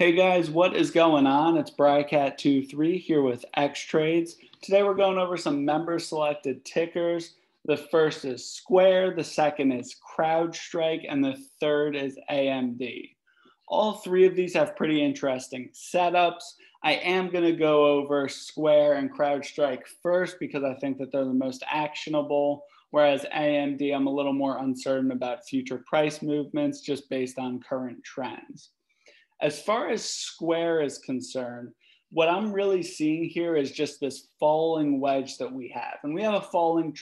Hey guys, what is going on? It's Brycat23 here with Xtrades. Today we're going over some member selected tickers. The first is Square, the second is CrowdStrike, and the third is AMD. All three of these have pretty interesting setups. I am going to go over Square and CrowdStrike first because I think that they're the most actionable, whereas AMD, I'm a little more uncertain about future price movements just based on current trends. As far as Square is concerned, what I'm really seeing here is just this falling wedge that we have. And we have a falling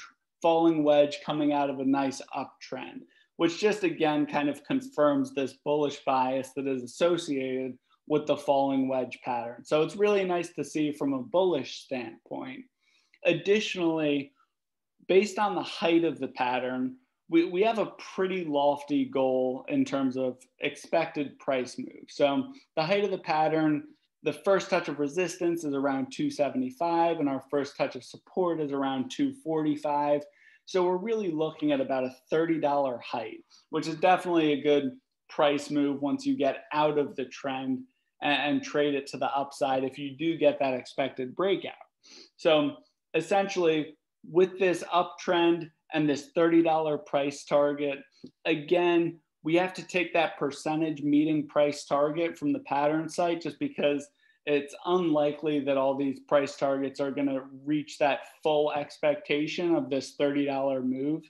wedge coming out of a nice uptrend, which just again kind of confirms this bullish bias that is associated with the falling wedge pattern. So it's really nice to see from a bullish standpoint. Additionally, based on the height of the pattern, we have a pretty lofty goal in terms of expected price move. So the height of the pattern, the first touch of resistance is around 275 and our first touch of support is around 245. So we're really looking at about a $30 height, which is definitely a good price move once you get out of the trend and trade it to the upside if you do get that expected breakout. So essentially with this uptrend, and this $30 price target, again, we have to take that percentage meeting price target from the pattern site just because it's unlikely that all these price targets are going to reach that full expectation of this $30 move.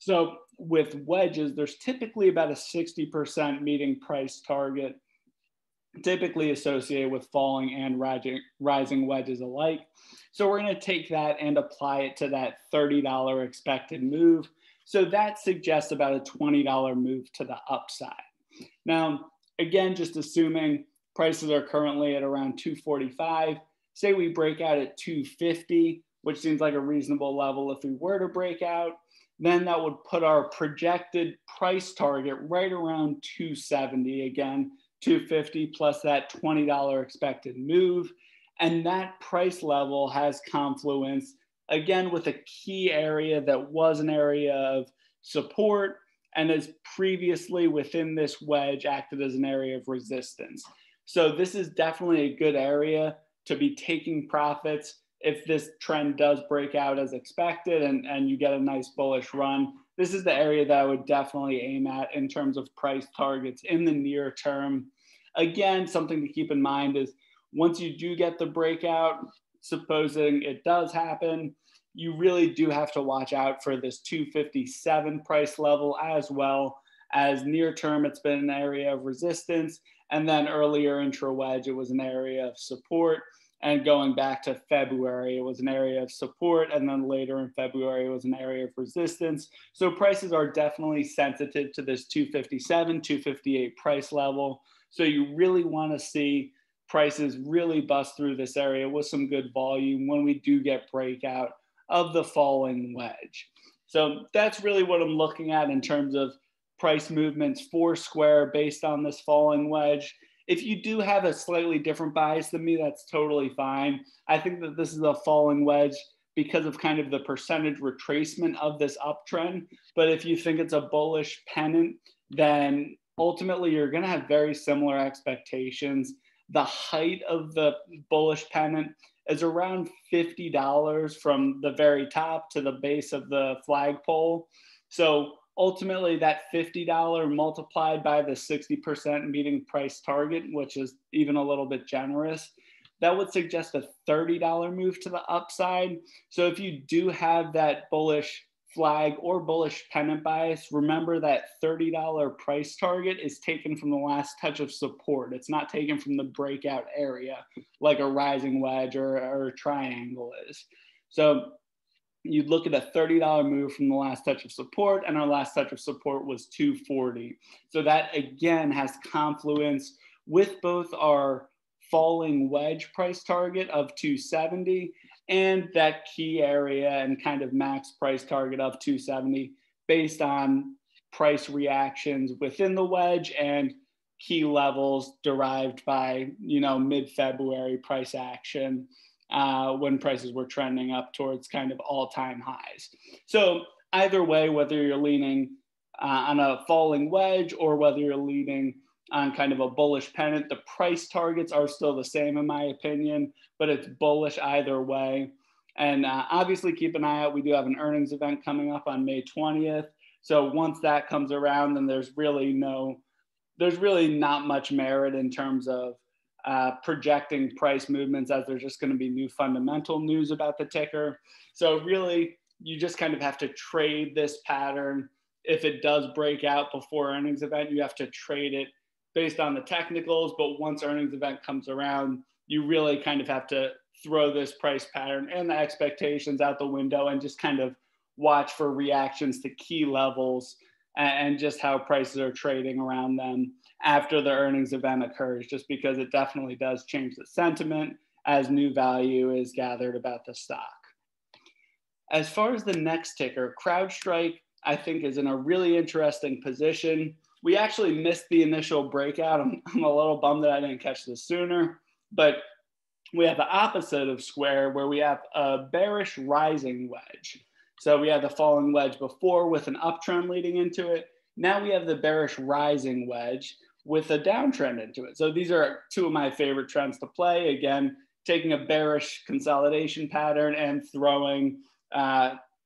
So with wedges, there's typically about a 60% meeting price target, typically associated with falling and rising wedges alike. So we're going to take that and apply it to that $30 expected move. So that suggests about a $20 move to the upside. Now, again, just assuming prices are currently at around 245, say we break out at 250, which seems like a reasonable level if we were to break out, then that would put our projected price target right around 270 again, 250 plus that $20 expected move. And that price level has confluence, again, with a key area that was an area of support and has previously within this wedge acted as an area of resistance. So this is definitely a good area to be taking profits if this trend does break out as expected and you get a nice bullish run. This is the area that I would definitely aim at in terms of price targets in the near term. Again, something to keep in mind is once you do get the breakout, supposing it does happen, you really do have to watch out for this 257 price level as well as near term, it's been an area of resistance. And then earlier intra-wedge, it was an area of support. And going back to February, it was an area of support. And then later in February, it was an area of resistance. So prices are definitely sensitive to this 257, 258 price level. So you really want to see prices really bust through this area with some good volume when we do get breakout of the falling wedge. So that's really what I'm looking at in terms of price movements for Square based on this falling wedge. If you do have a slightly different bias than me, that's totally fine. I think that this is a falling wedge because of kind of the percentage retracement of this uptrend. But if you think it's a bullish pennant, then ultimately you're going to have very similar expectations. The height of the bullish pennant is around $50 from the very top to the base of the flagpole. So ultimately that $50 multiplied by the 60% meeting price target, which is even a little bit generous, that would suggest a $30 move to the upside. So if you do have that bullish flag or bullish pennant bias, remember that $30 price target is taken from the last touch of support. It's not taken from the breakout area like a rising wedge or a triangle is. So you'd look at a $30 move from the last touch of support, and our last touch of support was 240. So that again has confluence with both our falling wedge price target of 270 and that key area and kind of max price target of 270 based on price reactions within the wedge and key levels derived by, you know, mid-February price action when prices were trending up towards kind of all-time highs. So either way, whether you're leaning on a falling wedge or whether you're leaning on kind of a bullish pennant. The price targets are still the same in my opinion, but it's bullish either way. And obviously keep an eye out. We do have an earnings event coming up on May 20th. So once that comes around, then there's really not much merit in terms of projecting price movements, as there's just going to be new fundamental news about the ticker. So really, you just kind of have to trade this pattern. If it does break out before earnings event, you have to trade it based on the technicals. But once earnings event comes around, you really kind of have to throw this price pattern and the expectations out the window and just kind of watch for reactions to key levels and just how prices are trading around them after the earnings event occurs, just because it definitely does change the sentiment as new value is gathered about the stock. As far as the next ticker, CrowdStrike, I think, is in a really interesting position. We actually missed the initial breakout. I'm a little bummed that I didn't catch this sooner, but we have the opposite of Square, where we have a bearish rising wedge. So we had the falling wedge before with an uptrend leading into it. Now we have the bearish rising wedge with a downtrend into it. So these are two of my favorite trends to play. Again, taking a bearish consolidation pattern and throwing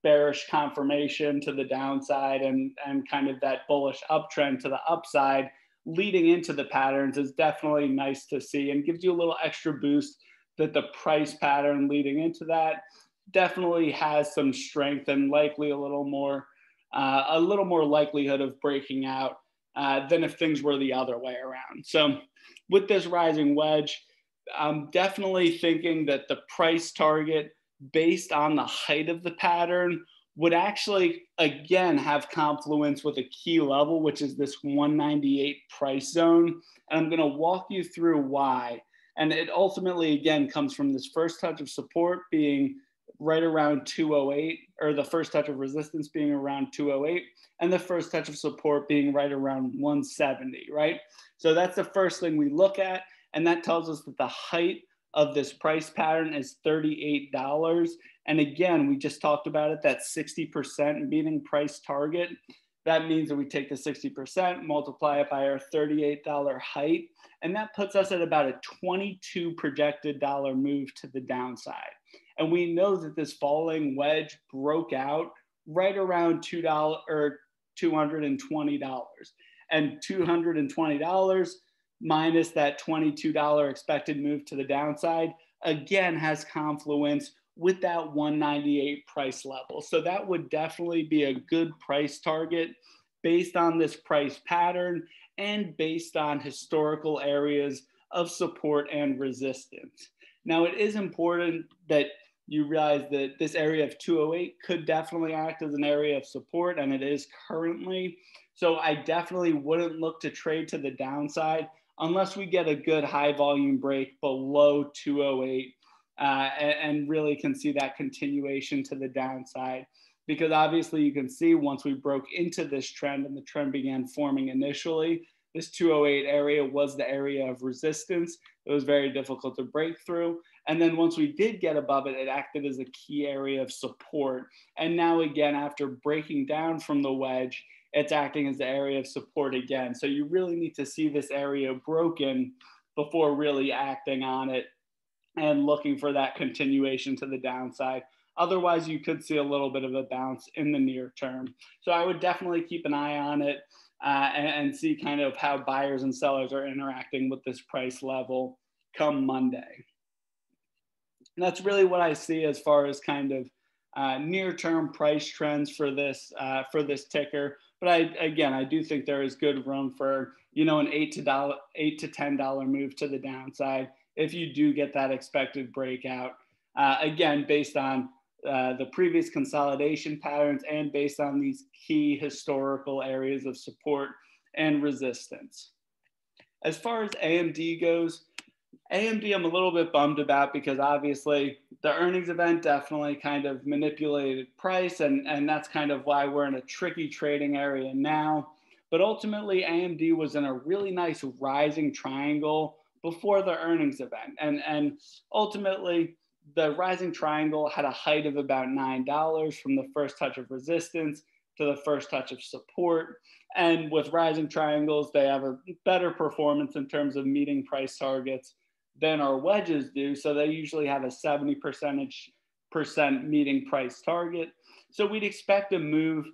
bearish confirmation to the downside and kind of that bullish uptrend to the upside leading into the patterns is definitely nice to see and gives you a little extra boost that the price pattern leading into that definitely has some strength and likely a little more likelihood of breaking out than if things were the other way around. So with this rising wedge, I'm definitely thinking that the price target based on the height of the pattern would actually, again, have confluence with a key level, which is this 198 price zone. And I'm gonna walk you through why. And it ultimately, again, comes from this first touch of support being right around 208, or the first touch of resistance being around 208, and the first touch of support being right around 170, right? So that's the first thing we look at. And that tells us that the height of this price pattern is $38. And again, we just talked about it, that 60% meeting price target. That means that we take the 60%, multiply it by our $38 height, and that puts us at about a 22 projected dollar move to the downside. And we know that this falling wedge broke out right around $2 or $220. And $220 minus that $22 expected move to the downside, again, has confluence with that 198 price level. So that would definitely be a good price target based on this price pattern and based on historical areas of support and resistance. Now, it is important that you realize that this area of 208 could definitely act as an area of support, and it is currently. So I definitely wouldn't look to trade to the downside unless we get a good high volume break below 208 and really can see that continuation to the downside. Because obviously you can see once we broke into this trend and the trend began forming initially, this 208 area was the area of resistance. It was very difficult to break through. And then once we did get above it, it acted as a key area of support. And now again, after breaking down from the wedge, it's acting as the area of support again. So you really need to see this area broken before really acting on it and looking for that continuation to the downside. Otherwise, you could see a little bit of a bounce in the near term. So I would definitely keep an eye on it and see kind of how buyers and sellers are interacting with this price level come Monday. And that's really what I see as far as kind of near-term price trends for this ticker. But I do think there is good room for, you know, an $8 to $10 move to the downside if you do get that expected breakout. Again, based on the previous consolidation patterns and based on these key historical areas of support and resistance. As far as AMD goes, AMD I'm a little bit bummed about because obviously the earnings event definitely kind of manipulated price, and that's kind of why we're in a tricky trading area now. But ultimately AMD was in a really nice rising triangle before the earnings event, and ultimately the rising triangle had a height of about $9 from the first touch of resistance to the first touch of support. And with rising triangles, they have a better performance in terms of meeting price targets than our wedges do. So they usually have a 70% meeting price target. So we'd expect a move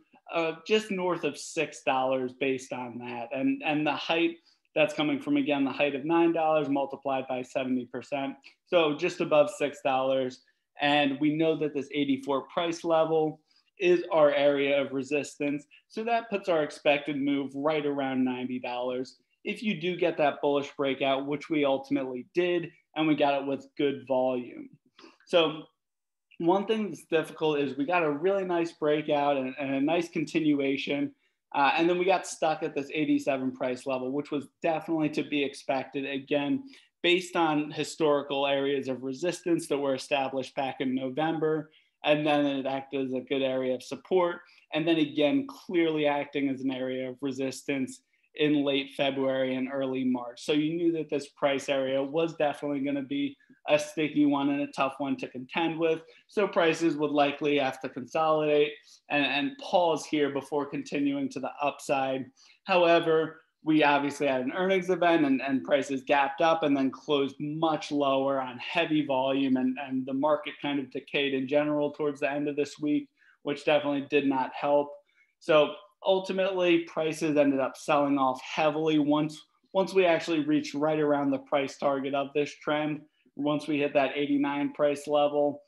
just north of $6 based on that. And the height, that's coming from, again, the height of $9 multiplied by 70%. So just above $6. And we know that this 84 price level is our area of resistance. So that puts our expected move right around $90. If you do get that bullish breakout, which we ultimately did, and we got it with good volume. So one thing that's difficult is we got a really nice breakout and a nice continuation. And then we got stuck at this 87 price level, which was definitely to be expected, again, based on historical areas of resistance that were established back in November. And then it acted as a good area of support. And then again, clearly acting as an area of resistance in late February and early March. So you knew that this price area was definitely going to be a sticky one and a tough one to contend with. So prices would likely have to consolidate and pause here before continuing to the upside. However, we obviously had an earnings event and prices gapped up and then closed much lower on heavy volume, and the market kind of decayed in general towards the end of this week, which definitely did not help. So ultimately, prices ended up selling off heavily once we actually reached right around the price target of this trend. Once we hit that 89 price level,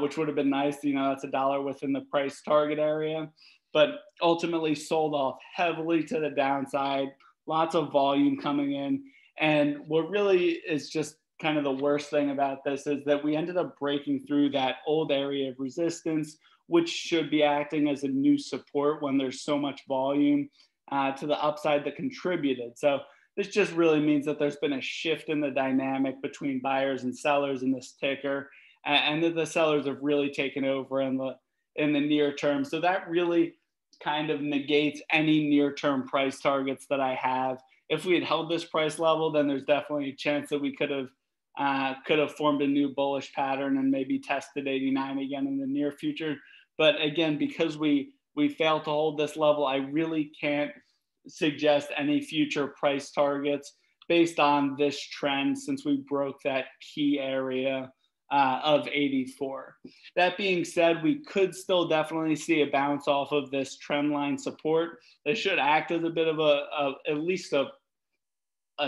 which would have been nice, you know, that's a dollar within the price target area, but ultimately sold off heavily to the downside, lots of volume coming in. And what really is just kind of the worst thing about this is that we ended up breaking through that old area of resistance, which should be acting as a new support when there's so much volume to the upside that contributed. So this just really means that there's been a shift in the dynamic between buyers and sellers in this ticker, and that the sellers have really taken over in the near term. So that really kind of negates any near-term price targets that I have. If we had held this price level, then there's definitely a chance that we could have formed a new bullish pattern and maybe tested 89 again in the near future. But again, because we failed to hold this level, I really can't suggest any future price targets based on this trend since we broke that key area of 84. That being said, we could still definitely see a bounce off of this trend line support. It should act as a bit of at least a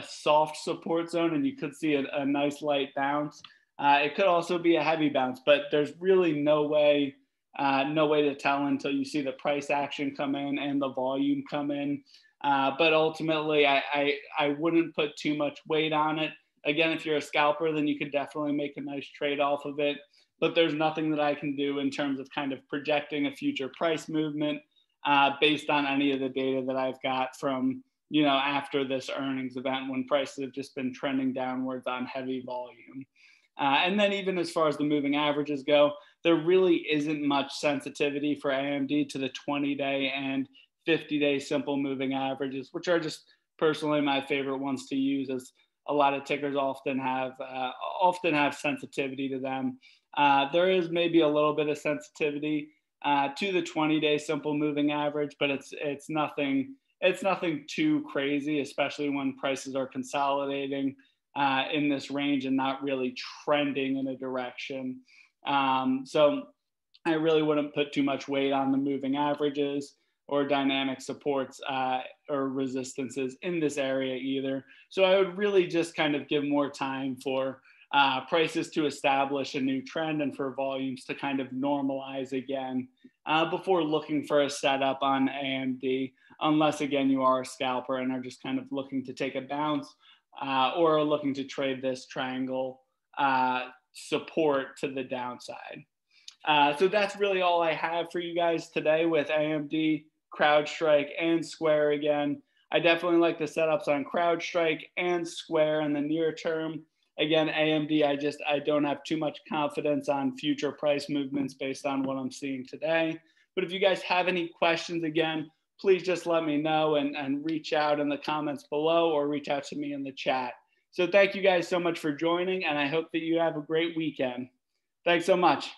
soft support zone, and you could see a nice light bounce. It could also be a heavy bounce, but there's really no way to tell until you see the price action come in and the volume come in. But ultimately, I wouldn't put too much weight on it. Again, if you're a scalper, then you could definitely make a nice trade off of it. But there's nothing that I can do in terms of kind of projecting a future price movement based on any of the data that I've got from, you know, after this earnings event when prices have just been trending downwards on heavy volume. And then even as far as the moving averages go, there really isn't much sensitivity for AMD to the 20-day and 50-day simple moving averages, which are just personally my favorite ones to use, as a lot of tickers often have sensitivity to them. There is maybe a little bit of sensitivity to the 20-day simple moving average, but it's nothing too crazy, especially when prices are consolidating in this range and not really trending in a direction. So I really wouldn't put too much weight on the moving averages or dynamic supports or resistances in this area either. So I would really just kind of give more time for prices to establish a new trend and for volumes to kind of normalize again before looking for a setup on AMD, unless again you are a scalper and are just kind of looking to take a bounce or are looking to trade this triangle support to the downside. So that's really all I have for you guys today with AMD, CrowdStrike, and Square again. I definitely like the setups on CrowdStrike and Square in the near term. Again, AMD, I don't have too much confidence on future price movements based on what I'm seeing today. But if you guys have any questions, again, please just let me know and reach out in the comments below or reach out to me in the chat. So thank you guys so much for joining, and I hope that you have a great weekend. Thanks so much.